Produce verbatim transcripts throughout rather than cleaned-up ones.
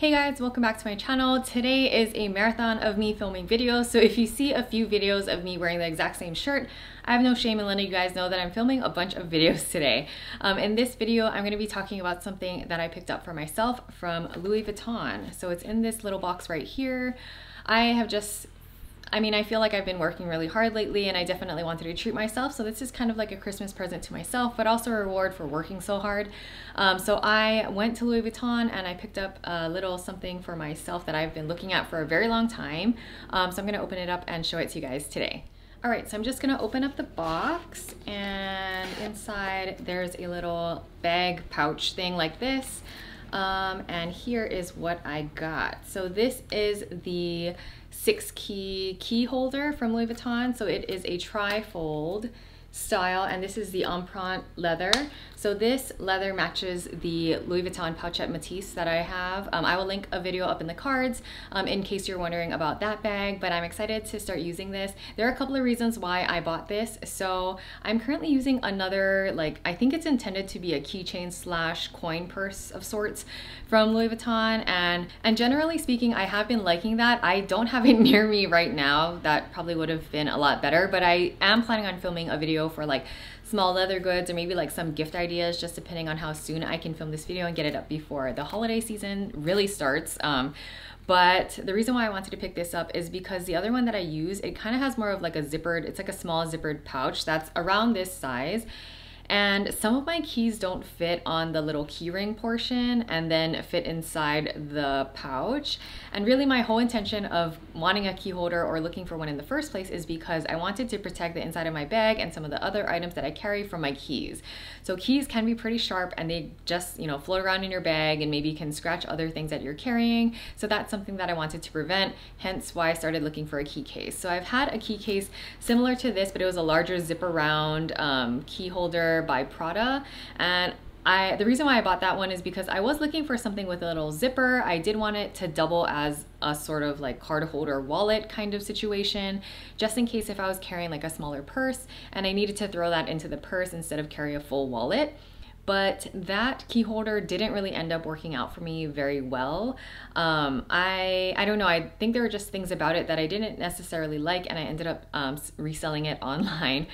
Hey guys, welcome back to my channel. Today is a marathon of me filming videos, so if you see a few videos of me wearing the exact same shirt, I have no shame in letting you guys know that I'm filming a bunch of videos today. Um, in this video, I'm going to be talking about something that I picked up for myself from Louis Vuitton. So it's in this little box right here. I have just I mean, I feel like I've been working really hard lately and I definitely wanted to treat myself. So this is kind of like a Christmas present to myself, but also a reward for working so hard. Um, so I went to Louis Vuitton and I picked up a little something for myself that I've been looking at for a very long time. Um, so I'm gonna open it up and show it to you guys today. All right, so I'm just gonna open up the box, and inside there's a little bag pouch thing like this. Um, and here is what I got. So this is the six key key holder from Louis Vuitton. So it is a tri-fold style, and this is the Empreinte Leather. So this leather matches the Louis Vuitton Pouchette Matisse that I have. Um, I will link a video up in the cards um, in case you're wondering about that bag, but I'm excited to start using this. There are a couple of reasons why I bought this. So I'm currently using another, like, I think it's intended to be a keychain slash coin purse of sorts from Louis Vuitton. And, and generally speaking, I have been liking that. I don't have it near me right now. That probably would have been a lot better, but I am planning on filming a video for like small leather goods or maybe like some gift ideas, just depending on how soon I can film this video and get it up before the holiday season really starts. Um, but the reason why I wanted to pick this up is because the other one that I use, it kind of has more of like a zippered, it's like a small zippered pouch that's around this size. And some of my keys don't fit on the little keyring portion and then fit inside the pouch. And really my whole intention of wanting a key holder or looking for one in the first place is because I wanted to protect the inside of my bag and some of the other items that I carry from my keys. So keys can be pretty sharp and they just, you know, float around in your bag and maybe can scratch other things that you're carrying. So that's something that I wanted to prevent, hence why I started looking for a key case. So I've had a key case similar to this, but it was a larger zip around um, key holder by Prada, and I the reason why I bought that one is because I was looking for something with a little zipper. I did want it to double as a sort of like card holder wallet kind of situation, just in case if I was carrying like a smaller purse and I needed to throw that into the purse instead of carry a full wallet. But that key holder didn't really end up working out for me very well. Um, I, I don't know, I think there were just things about it that I didn't necessarily like, and I ended up um, reselling it online.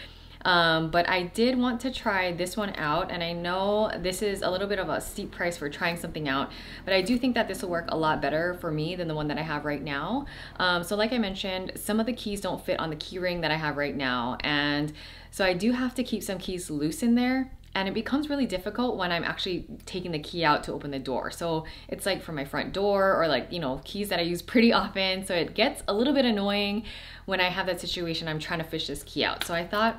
Um, but I did want to try this one out, and I know this is a little bit of a steep price for trying something out, but I do think that this will work a lot better for me than the one that I have right now. Um, so like I mentioned, some of the keys don't fit on the key ring that I have right now, and so I do have to keep some keys loose in there. And it becomes really difficult when I'm actually taking the key out to open the door. So it's like for my front door, or like, you know, keys that I use pretty often. So it gets a little bit annoying when I have that situation, I'm trying to fish this key out. So I thought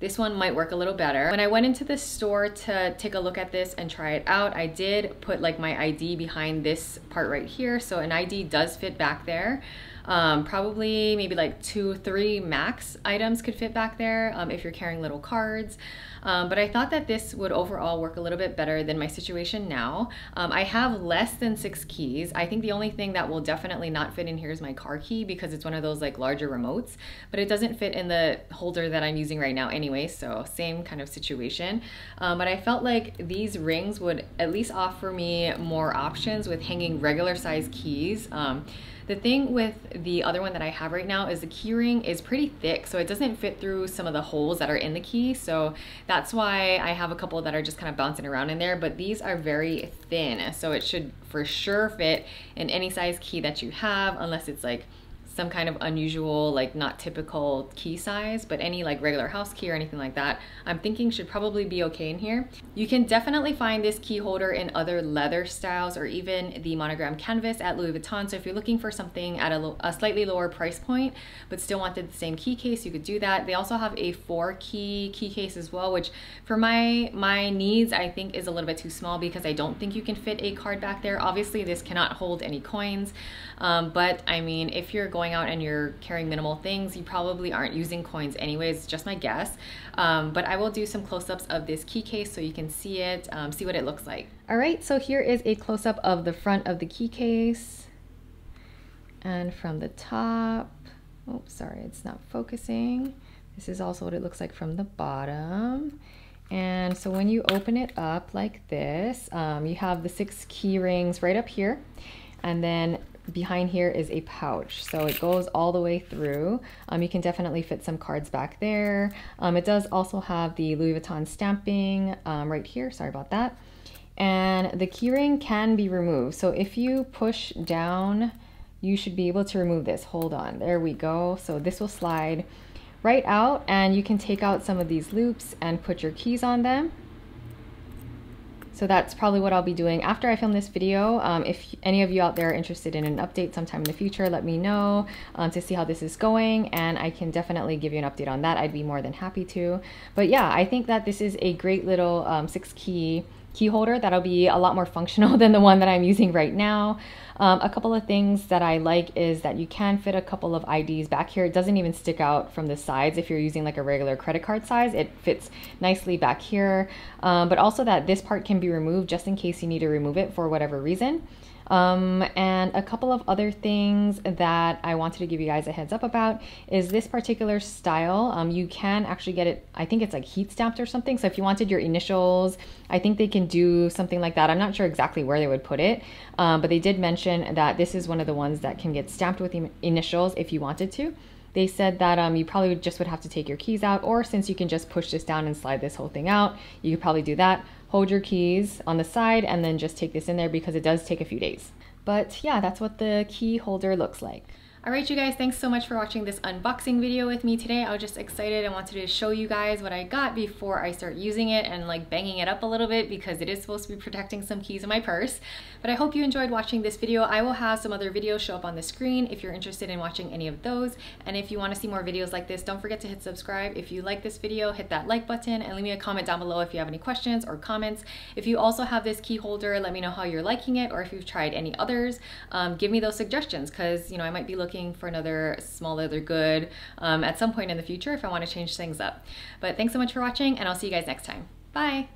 this one might work a little better. When I went into the store to take a look at this and try it out, I did put like my I D behind this part right here. So an I D does fit back there. Um, probably maybe like two, three max items could fit back there um, if you're carrying little cards. Um, but I thought that this would overall work a little bit better than my situation now. Um, I have less than six keys. I think the only thing that will definitely not fit in here is my car key, because it's one of those like larger remotes, but it doesn't fit in the holder that I'm using right now anyway. So same kind of situation. Um, but I felt like these rings would at least offer me more options with hanging regular size keys. Um, The thing with the other one that I have right now is the keyring is pretty thick, so it doesn't fit through some of the holes that are in the key. So that's why I have a couple that are just kind of bouncing around in there, but these are very thin. So it should for sure fit in any size key that you have, unless it's like some kind of unusual, like not typical key size, but any like regular house key or anything like that, I'm thinking should probably be okay in here. You can definitely find this key holder in other leather styles or even the Monogram Canvas at Louis Vuitton. So if you're looking for something at a, a slightly lower price point, but still wanted the same key case, you could do that. They also have a four key key case as well, which for my, my needs, I think is a little bit too small, because I don't think you can fit a card back there. Obviously this cannot hold any coins, um, but I mean, if you're going out and you're carrying minimal things, you probably aren't using coins anyways, just my guess. Um, but I will do some close-ups of this key case so you can see it, um, see what it looks like. All right, so here is a close-up of the front of the key case. And from the top, oh, sorry, it's not focusing. This is also what it looks like from the bottom. And so when you open it up like this, um, you have the six key rings right up here, and then behind here is a pouch, so it goes all the way through. Um, you can definitely fit some cards back there. Um, it does also have the Louis Vuitton stamping um, right here, sorry about that. And the keyring can be removed, so if you push down, you should be able to remove this. Hold on, there we go. So this will slide right out, and you can take out some of these loops and put your keys on them. So that's probably what I'll be doing after I film this video. Um, if any of you out there are interested in an update sometime in the future, let me know um, to see how this is going, and I can definitely give you an update on that. I'd be more than happy to. But yeah, I think that this is a great little um, six key key holder that'll be a lot more functional than the one that I'm using right now. Um, a couple of things that I like is that you can fit a couple of I Ds back here. It doesn't even stick out from the sides. If you're using like a regular credit card size, it fits nicely back here. Um, but also that this part can be removed just in case you need to remove it for whatever reason. Um, and a couple of other things that I wanted to give you guys a heads up about is this particular style. Um, you can actually get it, I think it's like heat stamped or something. So if you wanted your initials, I think they can do something like that. I'm not sure exactly where they would put it, um, but they did mention that this is one of the ones that can get stamped with initials if you wanted to. They said that um, you probably would just would have to take your keys out, or since you can just push this down and slide this whole thing out, you could probably do that. Hold your keys on the side and then just take this in there because it does take a few days. But yeah, that's what the key holder looks like. All right, you guys, thanks so much for watching this unboxing video with me today. I was just excited and wanted to show you guys what I got before I start using it and like banging it up a little bit, because it is supposed to be protecting some keys in my purse. But I hope you enjoyed watching this video. I will have some other videos show up on the screen if you're interested in watching any of those. And if you want to see more videos like this, don't forget to hit subscribe. If you like this video, hit that like button and leave me a comment down below if you have any questions or comments. If you also have this key holder, let me know how you're liking it, or if you've tried any others. Um, give me those suggestions, because you know I might be looking for another small leather good um, at some point in the future if I want to change things up. But thanks so much for watching, and I'll see you guys next time. Bye!